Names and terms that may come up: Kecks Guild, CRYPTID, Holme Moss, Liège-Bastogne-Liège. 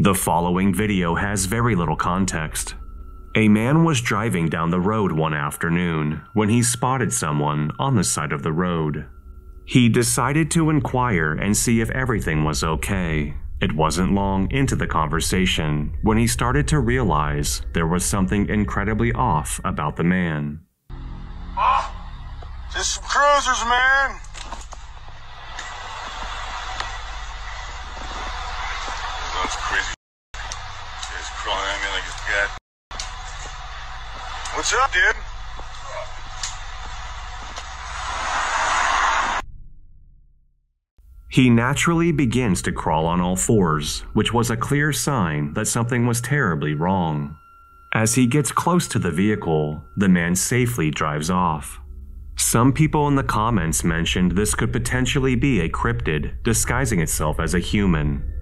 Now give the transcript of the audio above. The following video has very little context. A man was driving down the road one afternoon when he spotted someone on the side of the road. He decided to inquire and see if everything was okay. It wasn't long into the conversation when he started to realize there was something incredibly off about the man. Oh, just some cruisers, man. That's crazy. It's crawling at me like it's dead. What's up, dude? He naturally begins to crawl on all fours, which was a clear sign that something was terribly wrong. As he gets close to the vehicle, the man safely drives off. Some people in the comments mentioned this could potentially be a cryptid disguising itself as a human.